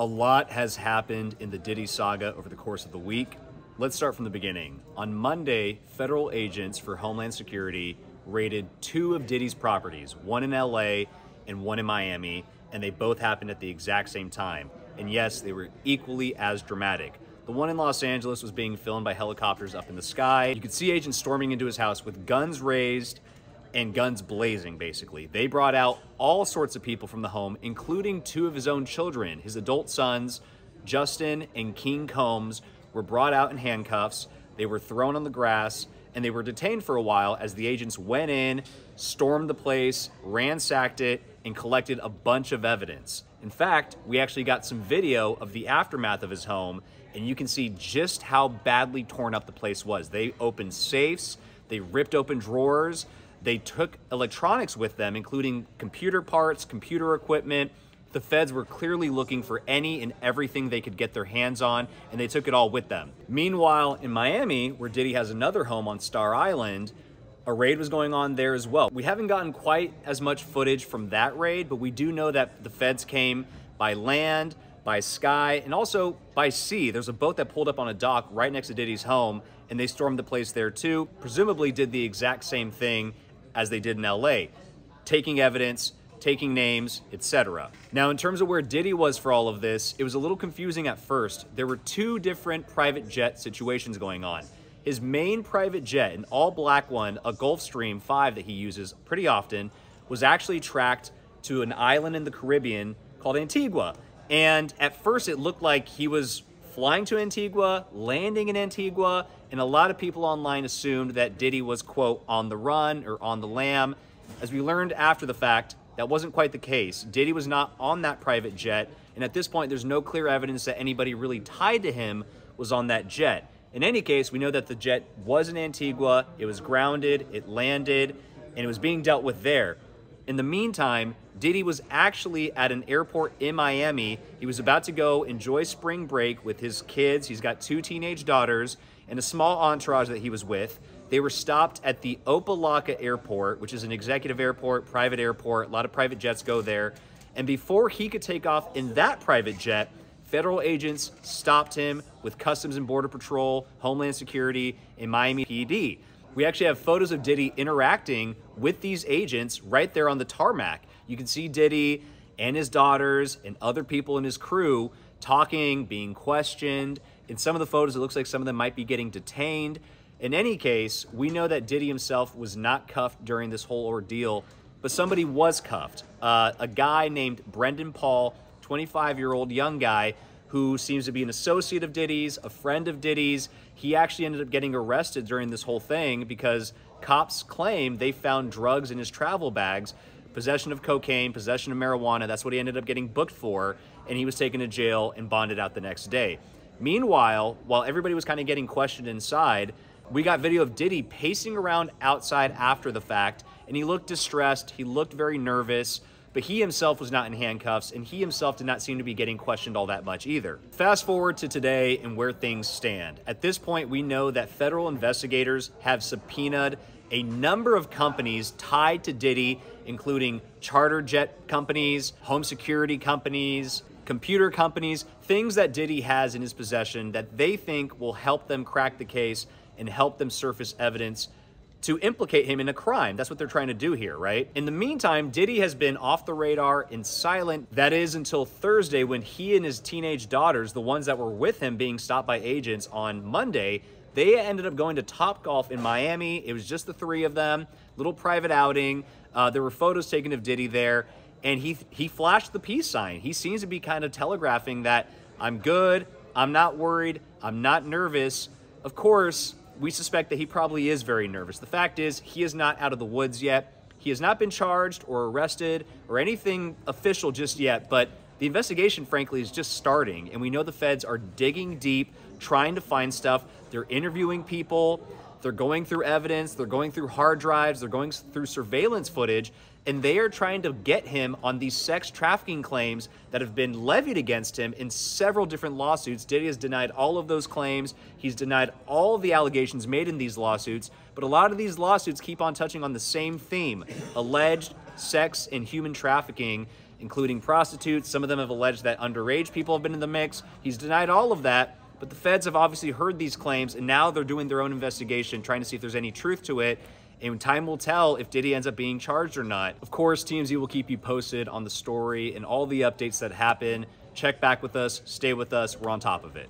A lot has happened in the Diddy saga over the course of the week. Let's start from the beginning. On Monday, federal agents for Homeland Security raided two of Diddy's properties, one in LA and one in Miami, and they both happened at the exact same time. And yes, they were equally as dramatic. The one in Los Angeles was being filmed by helicopters up in the sky. You could see agents storming into his house with guns raised and guns blazing, basically. They brought out all sorts of people from the home, including two of his own children. His adult sons, Justin and King Combs, were brought out in handcuffs. They were thrown on the grass, and they were detained for a while as the agents went in, stormed the place, ransacked it, and collected a bunch of evidence. In fact, we actually got some video of the aftermath of his home, and you can see just how badly torn up the place was. They opened safes, they ripped open drawers, they took electronics with them, including computer parts, computer equipment. The feds were clearly looking for any and everything they could get their hands on, and they took it all with them. Meanwhile, in Miami, where Diddy has another home on Star Island, a raid was going on there as well. We haven't gotten quite as much footage from that raid, but we do know that the feds came by land, by sky, and also by sea. There's a boat that pulled up on a dock right next to Diddy's home, and they stormed the place there too, presumably did the exact same thing as they did in LA, taking evidence, taking names, etc. Now, in terms of where Diddy was for all of this, it was a little confusing at first. There were two different private jet situations going on. His main private jet, an all-black one, a Gulfstream 5 that he uses pretty often, was actually tracked to an island in the Caribbean called Antigua. And at first it looked like he was flying to Antigua, landing in Antigua, and a lot of people online assumed that Diddy was, quote, on the run or on the lam. As we learned after the fact, that wasn't quite the case. Diddy was not on that private jet, and at this point, there's no clear evidence that anybody really tied to him was on that jet. In any case, we know that the jet was in Antigua, it was grounded, it landed, and it was being dealt with there. In the meantime, Diddy was actually at an airport in Miami. He was about to go enjoy spring break with his kids. He's got two teenage daughters and a small entourage that he was with. They were stopped at the Opa-locka Airport, which is an executive airport, private airport. A lot of private jets go there. And before he could take off in that private jet, federal agents stopped him with Customs and Border Patrol, Homeland Security, and Miami PD. We actually have photos of Diddy interacting with these agents right there on the tarmac. You can see Diddy and his daughters and other people in his crew talking, being questioned. In some of the photos, it looks like some of them might be getting detained. In any case, we know that Diddy himself was not cuffed during this whole ordeal, but somebody was cuffed. A guy named Brendan Paul, 25-year-old young guy, who seems to be an associate of Diddy's, a friend of Diddy's. He actually ended up getting arrested during this whole thing because cops claim they found drugs in his travel bags, possession of cocaine, possession of marijuana. That's what he ended up getting booked for, and he was taken to jail and bonded out the next day. Meanwhile, while everybody was kind of getting questioned inside, we got video of Diddy pacing around outside after the fact, and he looked distressed, he looked very nervous, but he himself was not in handcuffs, and he himself did not seem to be getting questioned all that much either. Fast forward to today and where things stand. At this point, we know that federal investigators have subpoenaed a number of companies tied to Diddy, including charter jet companies, home security companies, computer companies, things that Diddy has in his possession that they think will help them crack the case and help them surface evidence to implicate him in a crime. That's what they're trying to do here, right? In the meantime, Diddy has been off the radar and silent. That is until Thursday, when he and his teenage daughters, the ones that were with him being stopped by agents on Monday, they ended up going to Topgolf in Miami. It was just the three of them, little private outing. There were photos taken of Diddy there, and he flashed the peace sign. He seems to be kind of telegraphing that, I'm good, I'm not worried, I'm not nervous. Of course, we suspect that he probably is very nervous. The fact is, he is not out of the woods yet. He has not been charged or arrested or anything official just yet, but the investigation, frankly, is just starting, and we know the feds are digging deep, trying to find stuff. They're interviewing people, they're going through evidence, they're going through hard drives, they're going through surveillance footage, and they are trying to get him on these sex trafficking claims that have been levied against him in several different lawsuits. Diddy has denied all of those claims. He's denied all of the allegations made in these lawsuits, but a lot of these lawsuits keep on touching on the same theme, alleged sex and human trafficking, including prostitutes. Some of them have alleged that underage people have been in the mix. He's denied all of that, but the feds have obviously heard these claims, and now they're doing their own investigation, trying to see if there's any truth to it. And time will tell if Diddy ends up being charged or not. Of course, TMZ will keep you posted on the story and all the updates that happen. Check back with us, stay with us, we're on top of it.